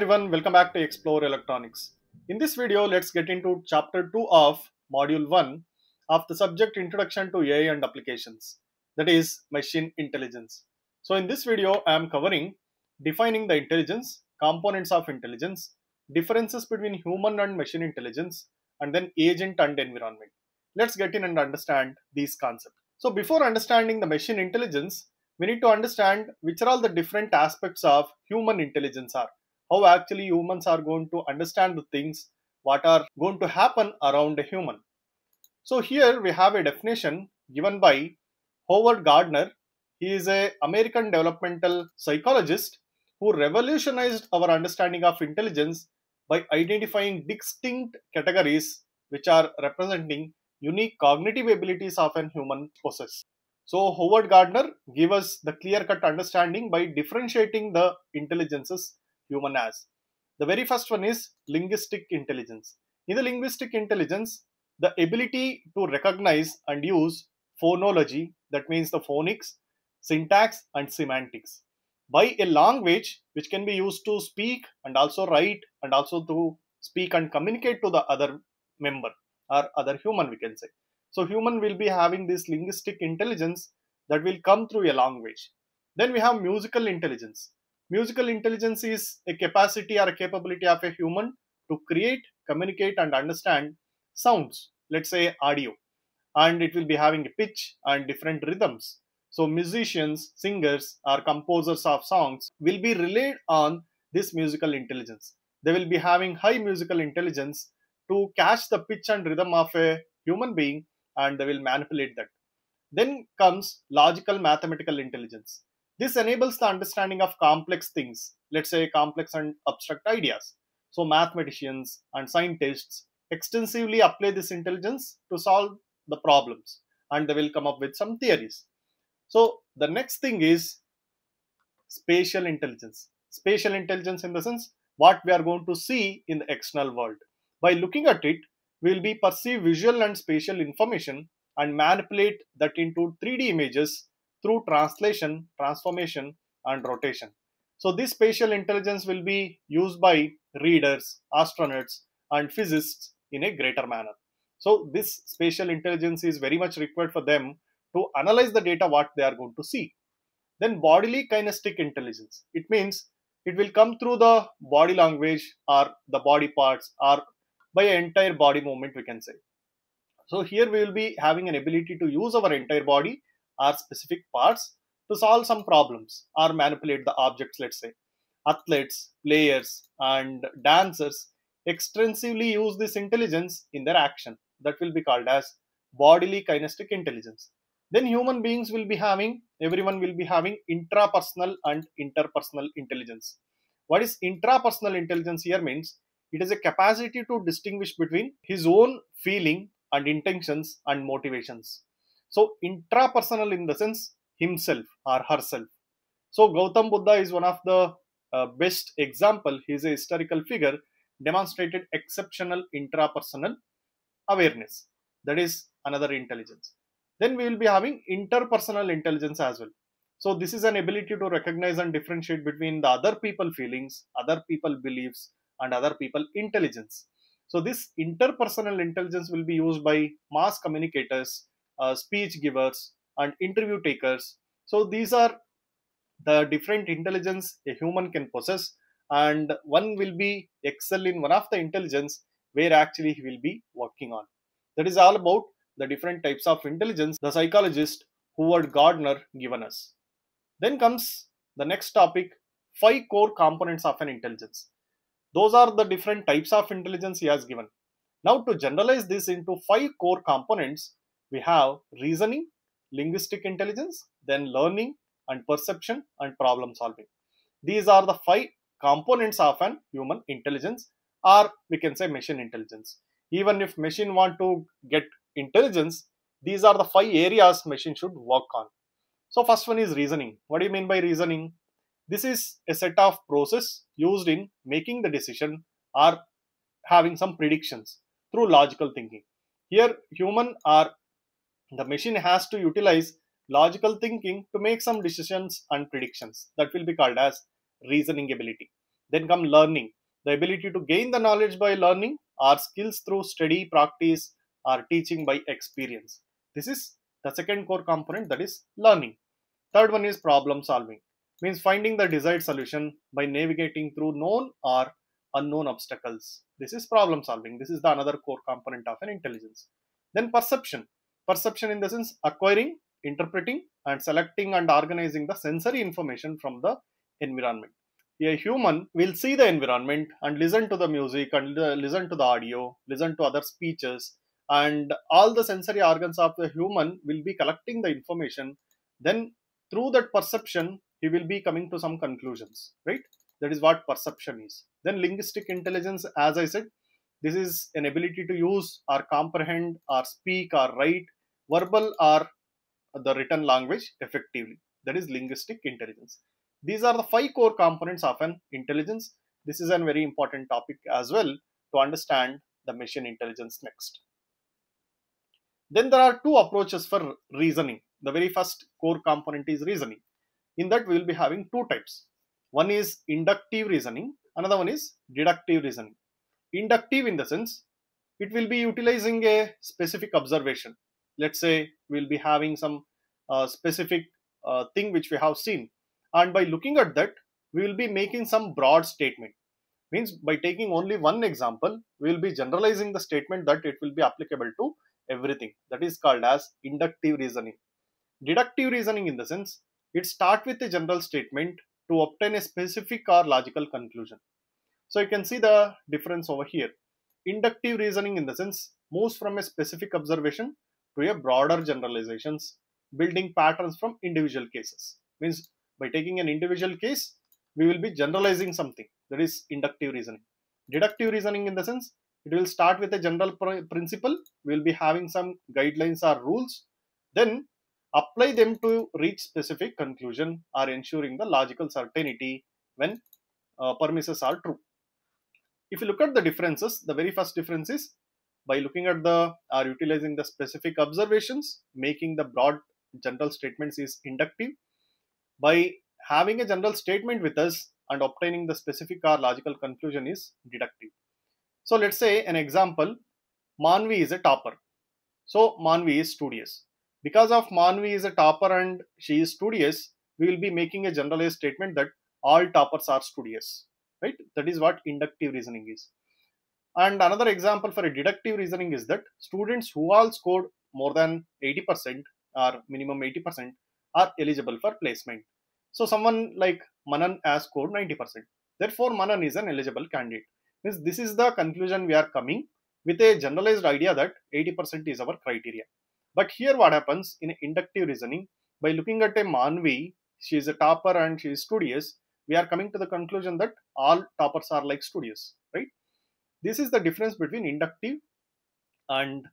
everyone, welcome back to Explore Electronics. In this video, let's get into chapter 2 of module 1 of the subject Introduction to AI and Applications, that is Machine Intelligence. So in this video, I am covering defining the intelligence, components of intelligence, differences between human and machine intelligence, and then agent and environment. Let's get in and understand these concepts. So before understanding the machine intelligence, we need to understand which are all the different aspects of human intelligence are. How actually humans are going to understand the things what are going to happen around a human. So here we have a definition given by Howard Gardner. He is an American developmental psychologist who revolutionized our understanding of intelligence by identifying distinct categories which are representing unique cognitive abilities of a human process. So Howard Gardner gave us the clear-cut understanding by differentiating the intelligences human has. The very first one is linguistic intelligence. In the linguistic intelligence, the ability to recognize and use phonology, that means the phonics, syntax and semantics, by a language which can be used to speak and also write and also to speak and communicate to the other member or other human, we can say. So human will be having this linguistic intelligence that will come through a language. Then we have musical intelligence. Musical intelligence is a capacity or a capability of a human to create, communicate and understand sounds, let's say audio. And it will be having a pitch and different rhythms. So musicians, singers or composers of songs will be relied on this musical intelligence. They will be having high musical intelligence to catch the pitch and rhythm of a human being, and they will manipulate that. Then comes logical mathematical intelligence. This enables the understanding of complex things, let's say complex and abstract ideas. So mathematicians and scientists extensively apply this intelligence to solve the problems, and they will come up with some theories. So the next thing is spatial intelligence. Spatial intelligence in the sense what we are going to see in the external world. By looking at it, we will be perceive visual and spatial information and manipulate that into 3D images through translation, transformation, and rotation. So this spatial intelligence will be used by readers, astronauts, and physicists in a greater manner. So this spatial intelligence is very much required for them to analyze the data what they are going to see. Then bodily kinesthetic intelligence. It means it will come through the body language or the body parts or by an entire body movement, we can say. So here we will be having an ability to use our entire body or specific parts to solve some problems or manipulate the objects, let's say. Athletes, players and dancers extensively use this intelligence in their action. That will be called as bodily kinesthetic intelligence. Then human beings will be having, everyone will be having intrapersonal and interpersonal intelligence. What is intrapersonal intelligence here means? It is a capacity to distinguish between his own feeling and intentions and motivations. So intrapersonal in the sense himself or herself. So Gautam Buddha is one of the best example. He is a historical figure, demonstrated exceptional intrapersonal awareness. That is another intelligence. Then we will be having interpersonal intelligence as well. So this is an ability to recognize and differentiate between the other people's feelings, other people's beliefs and other people's intelligence. So this interpersonal intelligence will be used by mass communicators, speech givers and interview takers. So these are the different intelligence a human can possess, and one will be excel in one of the intelligence where actually he will be working on. That is all about the different types of intelligence the psychologist Howard Gardner given us. Then comes the next topic, 5 core components of an intelligence. Those are the different types of intelligence he has given. Now to generalize this into 5 core components, we have reasoning, linguistic intelligence, then learning and perception and problem solving. These are the 5 components of an human intelligence, or we can say machine intelligence. Even if machine want to get intelligence, these are the 5 areas machine should work on. So first one is reasoning. What do you mean by reasoning? This is a set of process used in making the decision or having some predictions through logical thinking. Here human are the machine has to utilize logical thinking to make some decisions and predictions. That will be called as reasoning ability. Then come learning, the ability to gain the knowledge by learning, our skills through study, practice, our teaching by experience. This is the second core component, that is learning. Third one is problem solving, means finding the desired solution by navigating through known or unknown obstacles. This is problem solving. This is the another core component of an intelligence. Then perception, perception in the sense acquiring, interpreting and selecting and organizing the sensory information from the environment. A human will see the environment and listen to the music and listen to the audio, listen to other speeches, and all the sensory organs of the human will be collecting the information. Then through that perception, he will be coming to some conclusions, right? That is what perception is. Then linguistic intelligence, as I said, this is an ability to use or comprehend or speak or write verbal or the written language effectively. That is linguistic intelligence. These are the five core components of an intelligence. This is a very important topic as well to understand the machine intelligence next. Then there are two approaches for reasoning. The very first core component is reasoning. In that we will be having two types. One is inductive reasoning, another one is deductive reasoning. Inductive in the sense it will be utilizing a specific observation. Let's say we'll be having some specific thing which we have seen, and by looking at that we will be making some broad statement. Means by taking only one example we will be generalizing the statement that it will be applicable to everything. That is called as inductive reasoning. Deductive reasoning in the sense it starts with a general statement to obtain a specific or logical conclusion. So you can see the difference over here. Inductive reasoning in the sense moves from a specific observation to a broader generalizations, building patterns from individual cases. Means by taking an individual case, we will be generalizing something. That is inductive reasoning. Deductive reasoning in the sense it will start with a general principle. We will be having some guidelines or rules, then apply them to reach specific conclusion or ensuring the logical certainty when premises are true. If you look at the differences, the very first difference is by looking at the or utilizing the specific observations, making the broad general statements is inductive. By having a general statement with us and obtaining the specific or logical conclusion is deductive. So let's say an example, Manvi is a topper. So Manvi is studious. Because of Manvi is a topper and she is studious, we will be making a generalized statement that all toppers are studious, right? That is what inductive reasoning is. And another example for a deductive reasoning is that students who all scored more than 80% or minimum 80% are eligible for placement. So someone like Manan has scored 90%. Therefore, Manan is an eligible candidate. This is the conclusion we are coming with a generalized idea that 80% is our criteria. But here what happens in inductive reasoning, by looking at a Manvi, she is a topper and she is studious, we are coming to the conclusion that all toppers are like studious, right? This is the difference between inductive and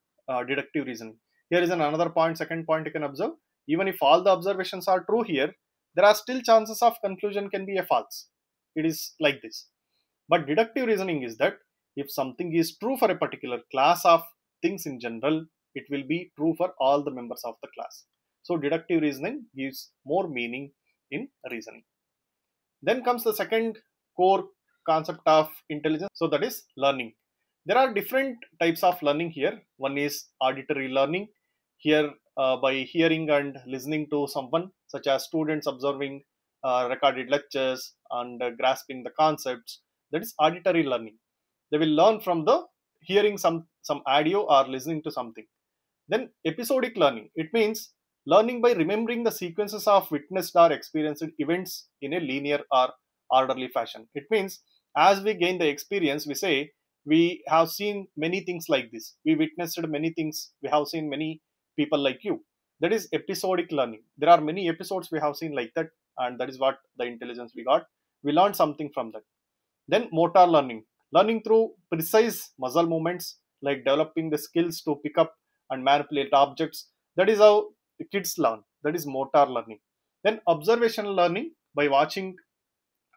deductive reasoning. Here is another point, second point you can observe. Even if all the observations are true here, there are still chances of conclusion can be a false. It is like this. But deductive reasoning is that if something is true for a particular class of things in general, it will be true for all the members of the class. So deductive reasoning gives more meaning in reasoning. Then comes the second core concept of intelligence. So that is learning. There are different types of learning here. One is auditory learning. Here by hearing and listening to someone, such as students observing recorded lectures and grasping the concepts. That is auditory learning. They will learn from the hearing some audio or listening to something. Then episodic learning. It means learning by remembering the sequences of witnessed or experienced events in a linear or orderly fashion. It means as we gain the experience, we say we have seen many things like this. We witnessed many things. We have seen many people like you. That is episodic learning. There are many episodes we have seen like that, and that is what the intelligence we got. We learned something from that. Then motor learning. Learning through precise muscle movements, like developing the skills to pick up and manipulate objects. That is how the kids learn. That is motor learning. Then observational learning, by watching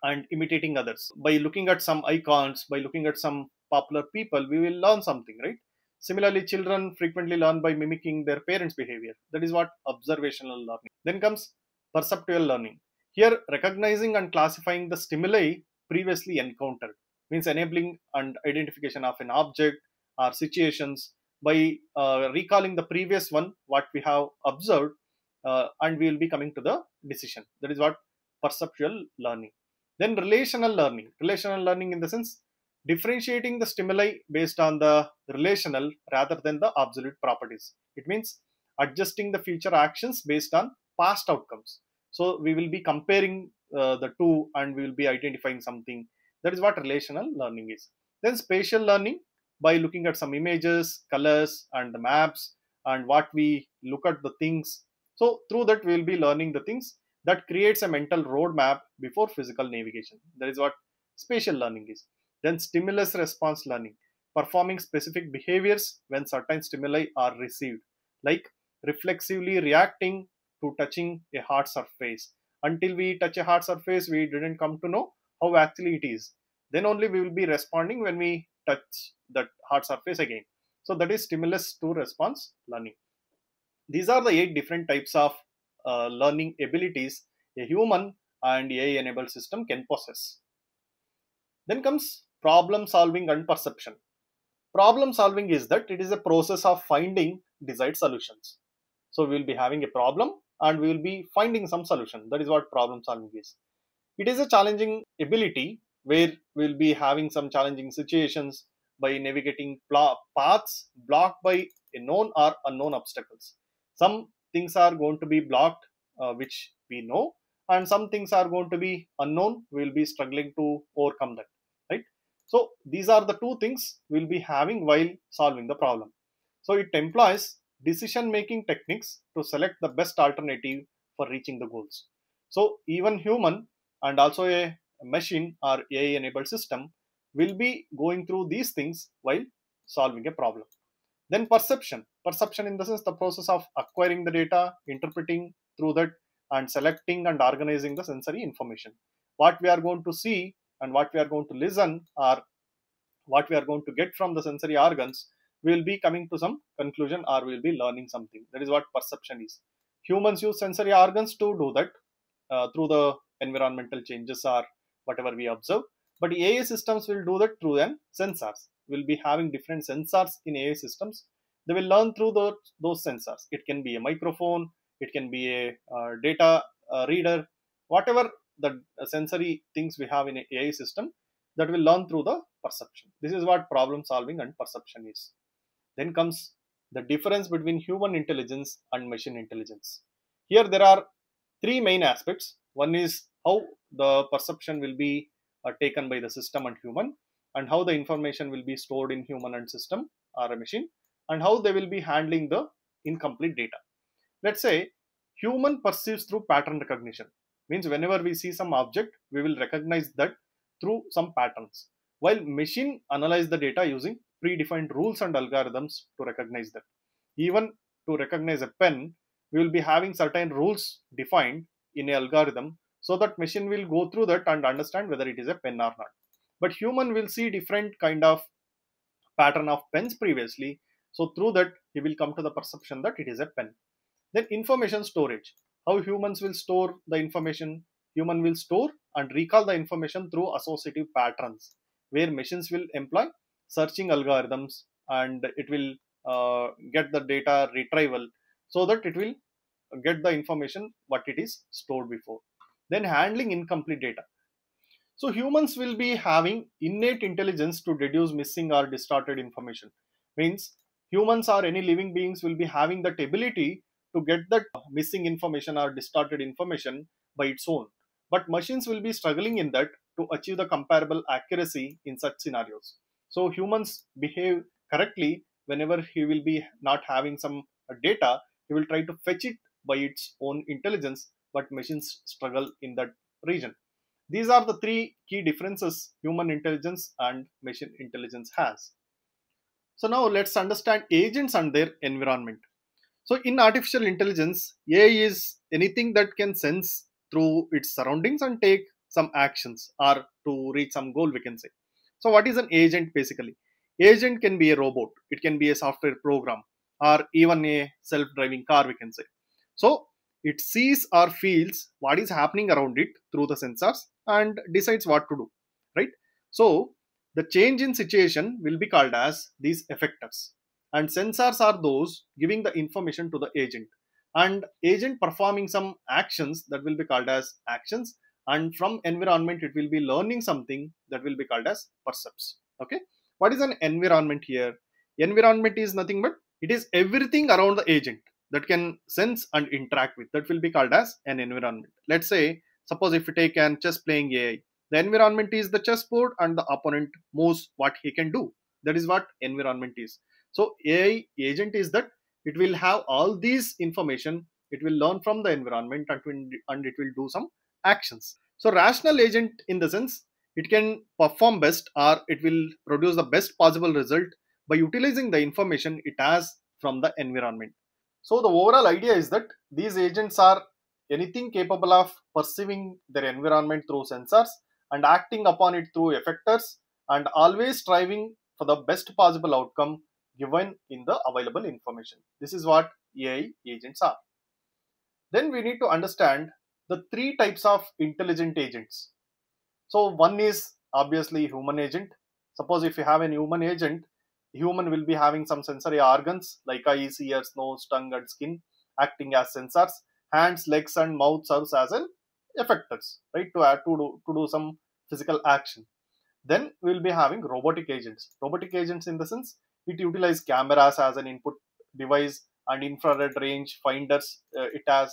and imitating others. By looking at some icons, by looking at some popular people, we will learn something, right? Similarly, children frequently learn by mimicking their parents' behavior. That is what observational learning. Then comes perceptual learning. Here, recognizing and classifying the stimuli previously encountered, means enabling and identification of an object or situations by recalling the previous one, what we have observed, and we will be coming to the decision. That is what perceptual learning. Then relational learning in the sense differentiating the stimuli based on the relational rather than the absolute properties. It means adjusting the future actions based on past outcomes. So we will be comparing the two and we will be identifying something. That is what relational learning is. Then spatial learning by looking at some images, colors and the maps and what we look at the things. So through that we will be learning the things. That creates a mental roadmap before physical navigation. That is what spatial learning is. Then stimulus response learning, performing specific behaviors when certain stimuli are received, like reflexively reacting to touching a hard surface. Until we touch a hard surface, we didn't come to know how actually it is. Then only we will be responding when we touch that hard surface again. So that is stimulus to response learning. These are the 8 different types of learning abilities a human and AI-enabled system can possess. Then comes problem solving and perception. Problem solving is that it is a process of finding desired solutions. So we will be having a problem and we will be finding some solution. That is what problem solving is. It is a challenging ability where we will be having some challenging situations by navigating paths blocked by a known or unknown obstacles. Some things are going to be blocked, which we know, and some things are going to be unknown. We will be struggling to overcome that, right? So these are the two things we will be having while solving the problem. So it employs decision-making techniques to select the best alternative for reaching the goals. So even human and also a machine or AI-enabled system will be going through these things while solving a problem. Then perception. Perception in the sense the process of acquiring the data, interpreting through that and selecting and organizing the sensory information. What we are going to see and what we are going to listen or what we are going to get from the sensory organs, we will be coming to some conclusion or we will be learning something. That is what perception is. Humans use sensory organs to do that through the environmental changes or whatever we observe. But AI systems will do that through then sensors. We'll be having different sensors in AI systems. They will learn through those sensors. It can be a microphone, it can be a data reader, whatever the sensory things we have in an AI system, that will learn through the perception. This is what problem solving and perception is. Then comes the difference between human intelligence and machine intelligence. Here there are 3 main aspects. One is how the perception will be taken by the system and human, and how the information will be stored in human and system or a machine, and how they will be handling the incomplete data. Let's say human perceives through pattern recognition. Means whenever we see some object, we will recognize that through some patterns, while machine analyze the data using predefined rules and algorithms to recognize that. Even to recognize a pen, we will be having certain rules defined in an algorithm, so that machine will go through that and understand whether it is a pen or not. But human will see different kind of pattern of pens previously. So through that, he will come to the perception that it is a pen. Then information storage. How humans will store the information. Human will store and recall the information through associative patterns, where machines will employ searching algorithms and it will get the data retrieval so that it will get the information what it is stored before. Then handling incomplete data. So humans will be having innate intelligence to deduce missing or distorted information. Means humans or any living beings will be having that ability to get that missing information or distorted information by its own. But machines will be struggling in that to achieve the comparable accuracy in such scenarios. So humans behave correctly whenever he will be not having some data, he will try to fetch it by its own intelligence, but machines struggle in that region. These are the 3 key differences human intelligence and machine intelligence has. So now let's understand agents and their environment. So in artificial intelligence, AI is anything that can sense through its surroundings and take some actions or to reach some goal, we can say. So what is an agent basically? Agent can be a robot, it can be a software program or even a self-driving car, we can say. So it sees or feels what is happening around it through the sensors and decides what to do. right? So the change in situation will be called as these effectors, and sensors are those giving the information to the agent, and agent performing some actions that will be called as actions, and from environment it will be learning something that will be called as percepts. Okay, what is an environment here? Environment is nothing but it is everything around the agent that can sense and interact with, that will be called as an environment. Let's say, suppose if you take an chess playing AI, the environment is the chessboard and the opponent moves what he can do. That is what environment is. So AI agent is that it will have all these information, it will learn from the environment and it will do some actions. So rational agent, in the sense it can perform best or it will produce the best possible result by utilizing the information it has from the environment. So the overall idea is that these agents are anything capable of perceiving their environment through sensors and acting upon it through effectors, and always striving for the best possible outcome given in the available information. This is what AI agents are. Then we need to understand the three types of intelligent agents. So one is obviously human agent. Suppose if you have a human agent, human will be having some sensory organs like eyes, ears, nose, tongue and skin acting as sensors. Hands, legs and mouth serves as an effectors, right, to do some physical action. Then we will be having robotic agents. Robotic agents, in the sense it utilizes cameras as an input device and infrared range finders it has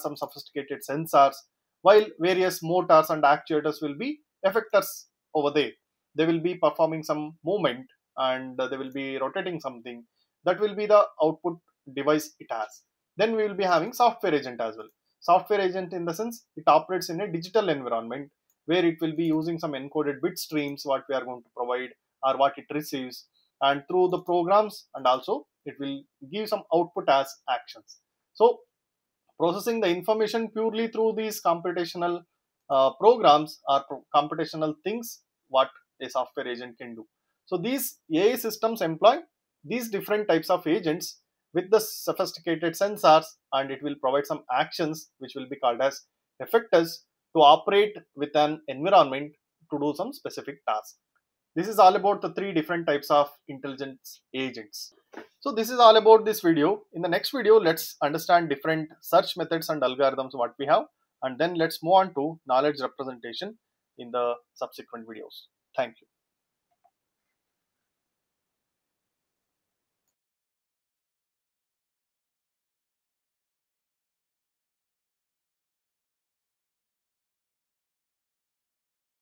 some sophisticated sensors, while various motors and actuators will be effectors over there. They will be performing some movement and they will be rotating something. That will be the output device it has. Then we will be having software agent as well. Software agent, in the sense it operates in a digital environment where it will be using some encoded bit streams what we are going to provide or what it receives, and through the programs, and also it will give some output as actions. So processing the information purely through these computational programs or computational things what a software agent can do. So these AI systems employ these different types of agents with the sophisticated sensors, and it will provide some actions which will be called as effectors to operate with an environment to do some specific task. This is all about the three different types of intelligence agents. So this is all about this video. In the next video, let's understand different search methods and algorithms what we have, and then let's move on to knowledge representation in the subsequent videos. Thank you.